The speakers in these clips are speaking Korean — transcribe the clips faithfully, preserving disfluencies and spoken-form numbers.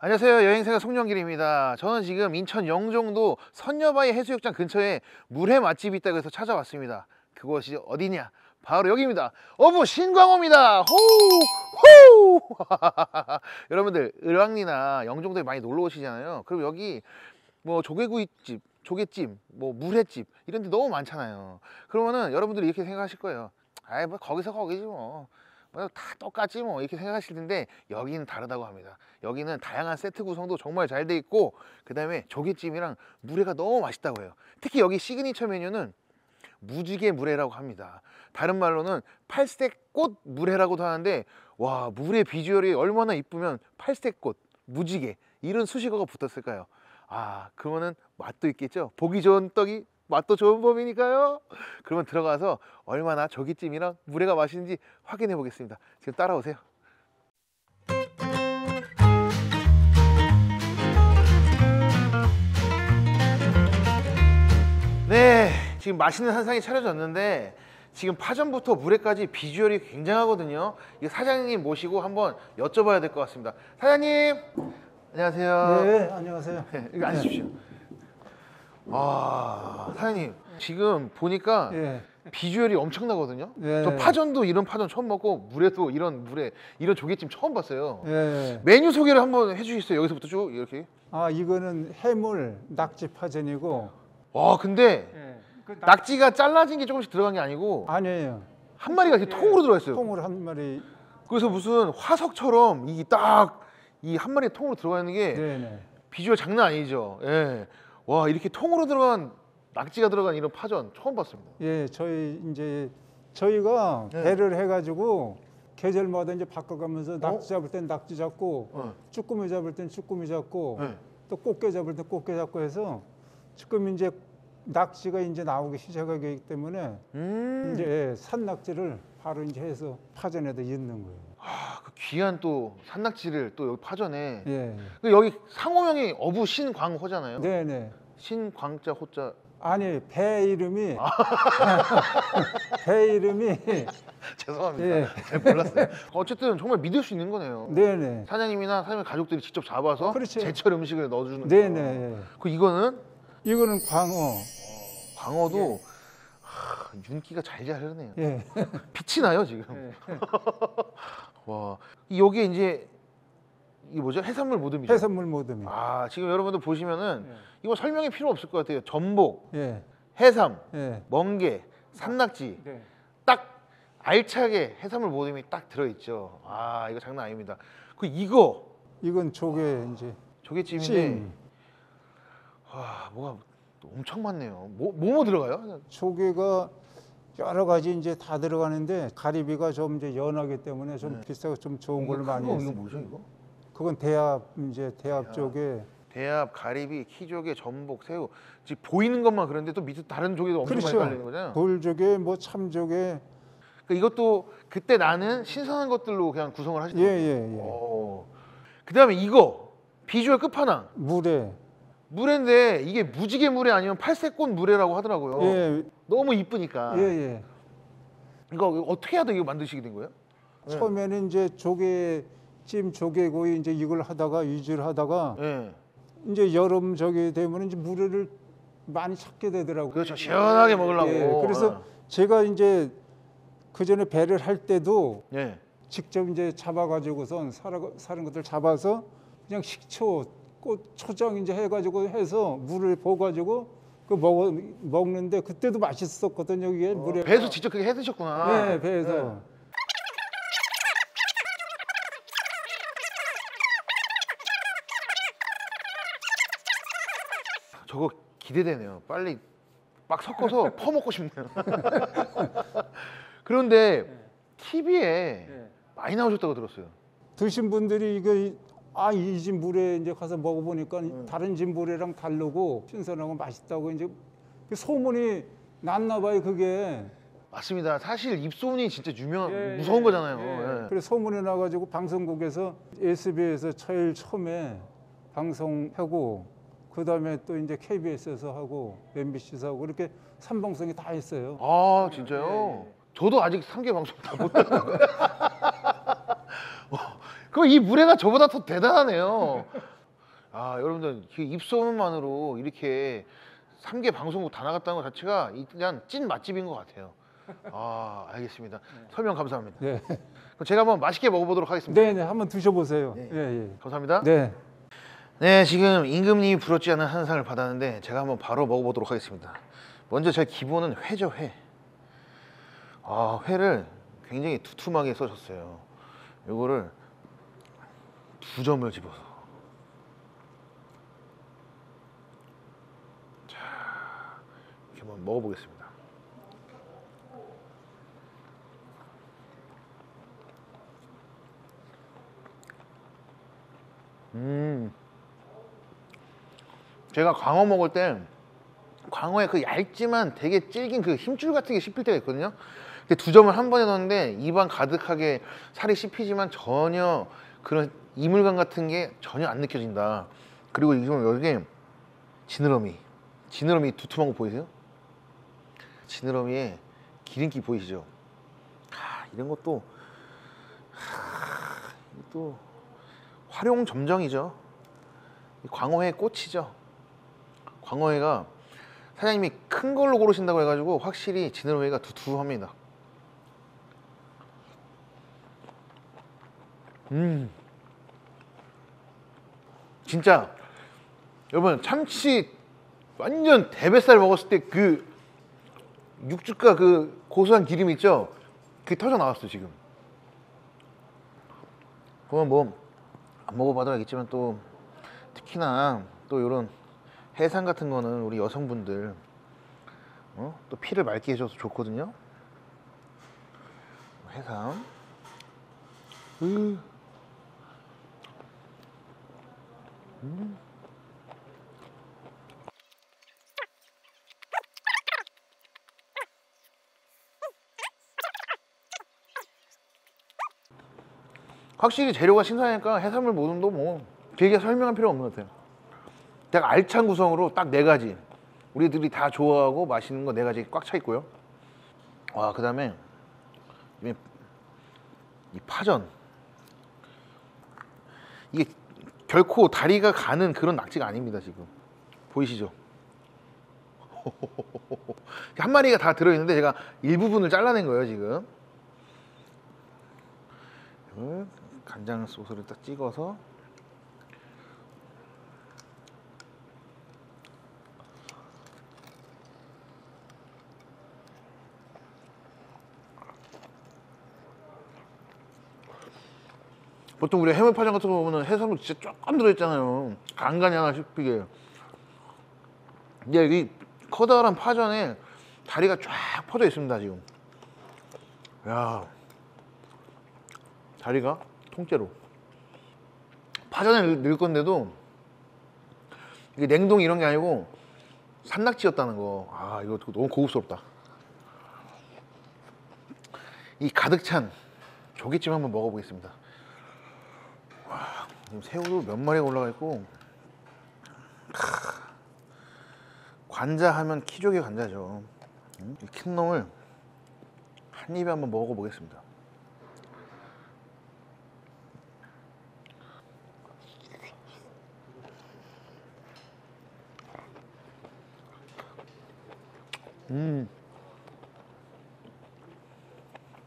안녕하세요, 여행사가 송영길입니다. 저는 지금 인천 영종도 선녀바위 해수욕장 근처에 물회 맛집이 있다고 해서 찾아왔습니다. 그것이 어디냐? 바로 여기입니다. 어부 신광호입니다. 호우 호우 여러분들 을왕리나 영종도에 많이 놀러 오시잖아요. 그럼 여기 뭐 조개구이집, 조개찜, 뭐 물회집 이런 데 너무 많잖아요. 그러면은 여러분들이 이렇게 생각하실 거예요. 아이 뭐 거기서 거기지 뭐 다 똑같지 뭐 이렇게 생각하실 텐데, 여기는 다르다고 합니다. 여기는 다양한 세트 구성도 정말 잘 돼 있고, 그 다음에 조개찜이랑 물회가 너무 맛있다고 해요. 특히 여기 시그니처 메뉴는 무지개 물회라고 합니다. 다른 말로는 팔색꽃 물회라고도 하는데, 와, 물의 비주얼이 얼마나 이쁘면 팔색꽃, 무지개 이런 수식어가 붙었을까요? 아, 그러면은 맛도 있겠죠. 보기 좋은 떡이 맛도 좋은 법이니까요. 그러면 들어가서 얼마나 조기찜이랑 물회가 맛있는지 확인해 보겠습니다. 지금 따라오세요. 네, 지금 맛있는 한상이 차려졌는데 지금 파전부터 물회까지 비주얼이 굉장하거든요. 이 사장님 모시고 한번 여쭤봐야 될 것 같습니다. 사장님, 안녕하세요. 네, 안녕하세요. 네, 여기 앉으십시오. 아, 사장님 지금 보니까 예. 비주얼이 엄청나거든요. 예. 저 파전도 이런 파전 처음 먹고, 물회도 이런 물회, 이런 조개찜 처음 봤어요. 예. 메뉴 소개를 한번 해주시겠어요? 여기서부터 쭉 이렇게. 아, 이거는 해물 낙지 파전이고. 와, 근데 예. 그 낙... 낙지가 잘라진 게 조금씩 들어간 게 아니고. 아니에요. 한 마리가 이렇게 예. 통으로 들어가 있어요. 통으로 한 마리. 그래서 무슨 화석처럼 이 딱 이 한 마리 통으로 들어가 있는 게 네네. 비주얼 장난 아니죠. 예. 와, 이렇게 통으로 들어간 낙지가 들어간 이런 파전 처음 봤습니다. 예, 저희 이제 저희가 네. 배를 해가지고 계절마다 이제 바꿔가면서 어? 낙지 잡을 땐 낙지 잡고, 네. 쭈꾸미 잡을 땐 쭈꾸미 잡고, 네. 또 꽃게 잡을 땐 꽃게 잡고 해서 지금 이제 낙지가 이제 나오기 시작하기 때문에 음. 이제 산 낙지를 바로 이제 해서 파전에다 잇는 거예요. 아, 그 귀한 또 산낙지를 또 여기 파전에. 예. 그 여기 상호명이 어부 신광호잖아요. 네네. 신광자 호자. 아니, 배 이름이. 아. 배 이름이. 죄송합니다. 예. 잘 몰랐어요. 어쨌든 정말 믿을 수 있는 거네요. 네네. 사장님이나 사장님 가족들이 직접 잡아서 그렇죠. 제철 음식을 넣어주는. 네네. 거. 그 이거는? 이거는 광어. 광어도. 예. 하, 윤기가 잘잘 흐르네요. 예. 빛이 나요 지금. 예. 와, 여기에 이제 이게 뭐죠? 해산물 모듬이죠. 해산물 모듬이. 아, 지금 여러분들 보시면은 예. 이거 설명이 필요 없을 것 같아요. 전복, 예. 해삼, 예. 멍게, 산낙지, 예. 딱 알차게 해산물 모듬이 딱 들어있죠. 아, 이거 장난 아닙니다. 그 이거 이건 조개. 아, 이제 조개찜인데. 와, 뭐가 엄청 많네요. 뭐, 뭐뭐 들어가요? 조개가 여러 가지 이제 다 들어가는데 가리비가 좀 이제 연하기 때문에 좀 네. 비싸고 좀 좋은 걸 많이 했어요. 이거 뭐죠 이거? 그건 대합 이제 대합, 대합 조개. 대합, 가리비, 키조개, 전복, 새우. 지금 보이는 것만 그런데 또 밑에 다른 조개도 엄청 그렇죠. 많이 깔리는 거잖아요. 돌조개, 뭐 참조개. 그러니까 이것도 그때 나는 신선한 것들로 그냥 구성을 하시는 거예요. 예예예. 예. 그다음에 이거 비주얼 끝판왕. 물회. 물회인데 이게 무지개 물회 아니면 팔색꽃 물회라고 하더라고요. 예. 너무 이쁘니까. 예, 예. 이거 어떻게 하다 이거 만드시게 된 거예요? 처음에는 이제 조개찜, 조개구이 이제 이걸 하다가 위주를 하다가 예. 이제 여름 저기 되면 이제 물회를 많이 찾게 되더라고요. 그렇죠. 시원하게 먹으려고. 예. 그래서 예. 제가 이제 그 전에 배를 할 때도 예. 직접 이제 잡아가지고선 살아 사는 것들 잡아서 그냥 식초 꽃 초장 이제 해가지고 해서 물을 부어가지고 그 먹어 먹는데 그때도 맛있었거든요. 이게 물에. 어, 배에서 직접 그렇게 해 드셨구나. 네, 배에서. 네. 저거 기대되네요. 빨리 막 섞어서 퍼먹고 싶네요. 그런데 티비에 많이 나오셨다고 들었어요. 드신 분들이 이거. 아, 이 집 물에 이제 가서 먹어보니까 음. 다른 집 물에랑 다르고 신선하고 맛있다고 이제 소문이 났나 봐요. 그게 맞습니다. 사실 입소문이 진짜 유명한 예, 무서운 예, 거잖아요. 예. 예. 그래서 소문이 나가지고 방송국에서 에스비에서 제일 처음에 방송하고 그 다음에 또 이제 케이비에스에서 하고 엠비씨에서 하고 이렇게 삼방송이 다 했어요. 아, 진짜요? 예, 예. 저도 아직 삼 개 방송 다 못했어요. 그럼 이 무례가 저보다 더 대단하네요. 아, 여러분들 입소문만으로 이렇게 삼 개 방송국 다 나갔다는 것 자체가 일단 찐 맛집인 것 같아요. 아, 알겠습니다. 네. 설명 감사합니다. 네. 그럼 제가 한번 맛있게 먹어보도록 하겠습니다. 네네, 한번 드셔보세요. 네. 예, 예. 감사합니다. 네. 네, 지금 임금님이 부럽지 않은 한상을 받았는데 제가 한번 바로 먹어보도록 하겠습니다. 먼저 제 기본은 회죠, 회. 아, 회를 굉장히 두툼하게 써줬어요. 요거를 두 점을 집어서. 자, 이렇게 한번 먹어보겠습니다. 음, 제가 광어 먹을 때 광어의 그 얇지만 되게 질긴 그 힘줄 같은 게 씹힐 때가 있거든요. 근데 두 점을 한 번에 넣었는데 입안 가득하게 살이 씹히지만 전혀 그런 이물감 같은 게 전혀 안 느껴진다. 그리고 여기에 지느러미, 지느러미 두툼한 거 보이세요? 지느러미에 기름기 보이시죠? 하, 이런 것도 하, 또 활용점정이죠. 광어회 꽃이죠. 광어회가 사장님이 큰 걸로 고르신다고 해가지고 확실히 지느러미가 두툼합니다. 음, 진짜 여러분 참치 완전 대뱃살 먹었을 때 그 육즙과 그 고소한 기름 있죠? 그게 터져 나왔어 지금. 그러면 뭐 안 먹어봐도 알겠지만 또 특히나 또 이런 해산 같은 거는 우리 여성분들 어? 또 피를 맑게 해줘서 좋거든요. 해삼. 음. 음. 확실히 재료가 신선하니까 해산물 모듬도 뭐 길게 설명할 필요 없는 것 같아요. 제가 알찬 구성으로 딱 네 가지 우리들이 다 좋아하고 맛있는 거 네 가지 꽉 차 있고요. 와, 그 다음에 이 파전. 이게 결코 다리가 가는 그런 낙지가 아닙니다. 지금 보이시죠? 한 마리가 다 들어있는데 제가 일부분을 잘라낸 거예요 지금. 간장 소스를 딱 찍어서. 보통 우리 해물파전 같은 거 보면 해산물 진짜 조금 들어있잖아요. 간간이 하나 씹히게. 근데 여기 커다란 파전에 다리가 쫙 퍼져 있습니다 지금. 야, 다리가 통째로. 파전에 넣을 건데도 이게 냉동 이런 게 아니고 산낙지였다는 거. 아, 이거 너무 고급스럽다. 이 가득 찬 조개찜 한번 먹어보겠습니다. 와, 지금 새우도 몇 마리가 올라가 있고. 캬, 관자 하면 키조개 관자죠. 이 큰 놈을 한 입에 한번 먹어보겠습니다. 음,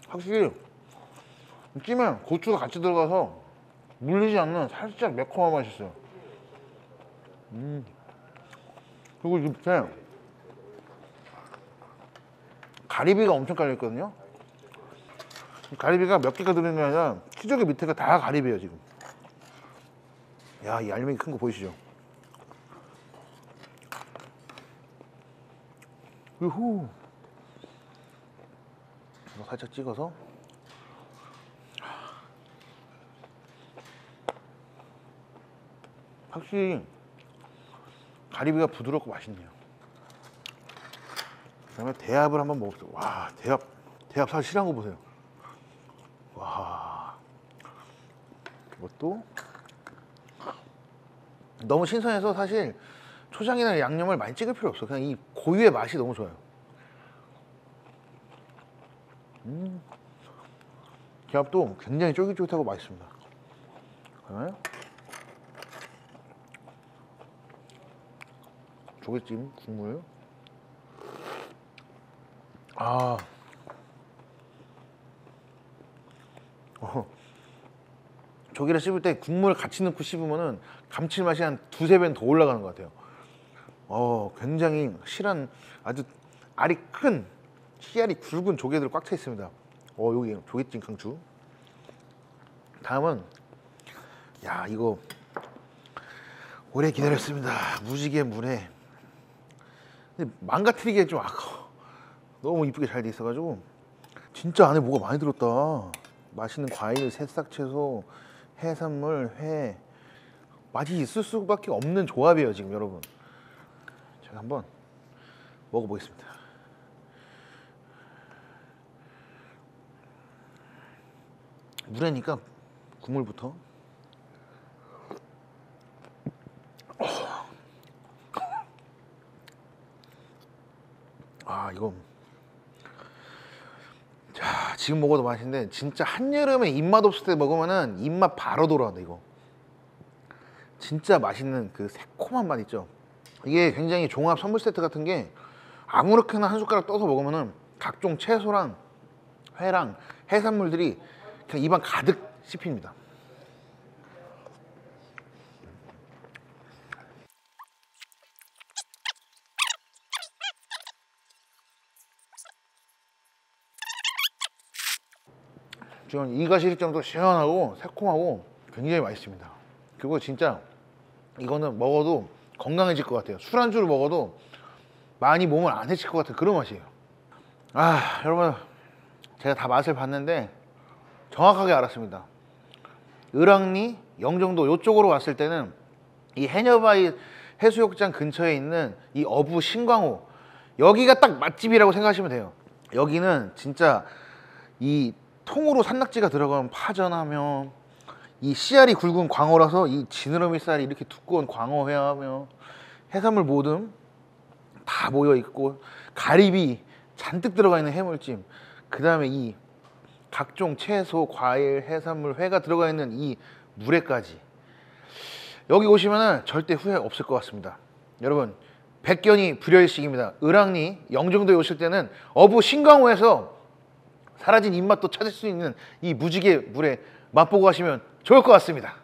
확실히 찜에 고추가 같이 들어가서 물리지 않는 살짝 매콤한 맛이 있어요. 음, 그리고 밑에 가리비가 엄청 깔려있거든요. 가리비가 몇 개가 들어있는 게 아니라 키조개 밑에가 다 가리비예요 지금. 야, 이 알맹이 큰 거 보이시죠? 으후. 이거 살짝 찍어서. 확실히 가리비가 부드럽고 맛있네요. 그 다음에 대합을 한번 먹읍시다. 와, 대합. 대합 살 실한 거 보세요. 와, 이것도 너무 신선해서 사실 초장이나 양념을 많이 찍을 필요 없어. 그냥 이 고유의 맛이 너무 좋아요. 음, 개합도 굉장히 쫄깃쫄깃하고 맛있습니다. 어? 조개찜 국물. 아. 어. 조개를 씹을 때 국물을 같이 넣고 씹으면은 감칠맛이 한 두세 배는 더 올라가는 것 같아요. 어, 굉장히 실한 아주 알이 큰, 씨알이 굵은 조개들 꽉 차 있습니다. 어, 여기 조개찜 강추. 다음은 야, 이거 오래 기다렸습니다. 무지개 문에. 근데 망가뜨리기엔 좀 아까워. 너무 이쁘게 잘 돼 있어가지고. 진짜 안에 뭐가 많이 들었다. 맛있는 과일, 새싹 채소, 해산물, 회. 맛이 있을 수밖에 없는 조합이에요 지금 여러분. 제가 한번 먹어보겠습니다. 물회니까 국물부터. 아, 이거 자, 지금 먹어도 맛있는데 진짜 한여름에 입맛 없을 때 먹으면은 입맛 바로 돌아온다. 이거 진짜 맛있는 그 새콤한 맛 있죠. 이게 굉장히 종합 선물 세트 같은 게 아무렇게나 한 숟가락 떠서 먹으면은 각종 채소랑 회랑 해산물들이 그냥 입안 가득 씹힙니다. 지금 이가 시릴 정도 시원하고 새콤하고 굉장히 맛있습니다. 그리고 진짜 이거는 먹어도 건강해질 것 같아요. 술안주를 먹어도 많이 몸을 안 해칠 것 같은 그런 맛이에요. 아, 여러분 제가 다 맛을 봤는데 정확하게 알았습니다. 을왕리, 영종도 이쪽으로 왔을 때는 이 해녀바위 해수욕장 근처에 있는 이 어부 신광호, 여기가 딱 맛집이라고 생각하시면 돼요. 여기는 진짜 이 통으로 산낙지가 들어가면 파전하며, 이 씨알이 굵은 광어라서 이 지느러미 살이 이렇게 두꺼운 광어회하며, 해산물 모듬 다 모여있고, 가리비 잔뜩 들어가 있는 해물찜, 그 다음에 이 각종 채소, 과일, 해산물, 회가 들어가 있는 이 물회까지. 여기 오시면 절대 후회 없을 것 같습니다. 여러분 백견이 불여일식입니다. 을왕리, 영종도에 오실 때는 어부 신광호에서 사라진 입맛도 찾을 수 있는 이 무지개 물회 맛보고 하시면 좋을 것 같습니다.